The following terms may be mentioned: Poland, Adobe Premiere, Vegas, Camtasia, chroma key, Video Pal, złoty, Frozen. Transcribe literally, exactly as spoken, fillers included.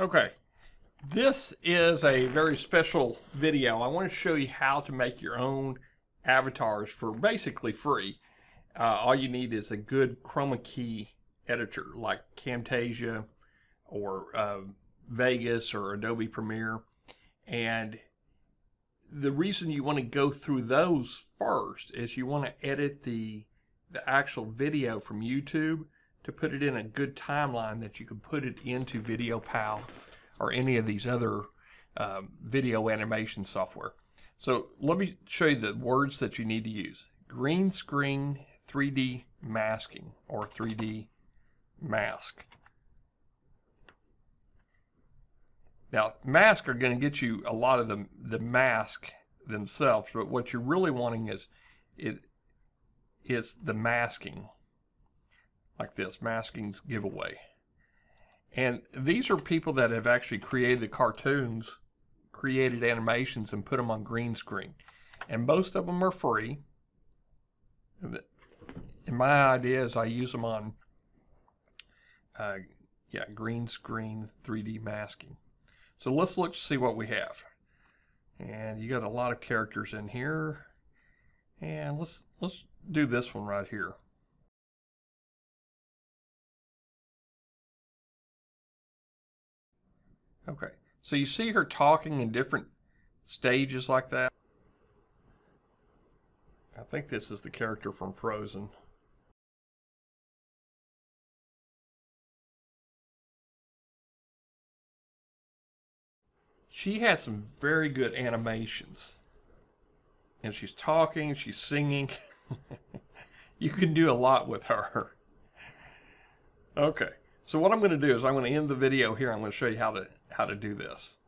Okay, this is a very special video. I want to show you how to make your own avatars for basically free. Uh, all you need is a good chroma key editor like Camtasia or uh, Vegas or Adobe Premiere. And the reason you want to go through those first is you want to edit the, the actual video from YouTube to put it in a good timeline that you can put it into Video Pal or any of these other um, video animation software. So let me show you the words that you need to use. Green screen three D masking or three D mask. Now masks are going to get you a lot of the, the mask themselves, but what you're really wanting is it is the masking. Like this, masking's giveaway. And these are people that have actually created the cartoons, created animations and put them on green screen. And most of them are free. And my idea is I use them on uh, yeah, green screen three D masking. So let's look to see what we have. And you got a lot of characters in here. And let's let's do this one right here. Okay, so you see her talking in different stages like that. I think this is the character from Frozen. She has some very good animations. And she's talking, she's singing. You can do a lot with her. Okay. So what I'm going to do is I'm going to end the video here. I'm going to show you how to how to do this.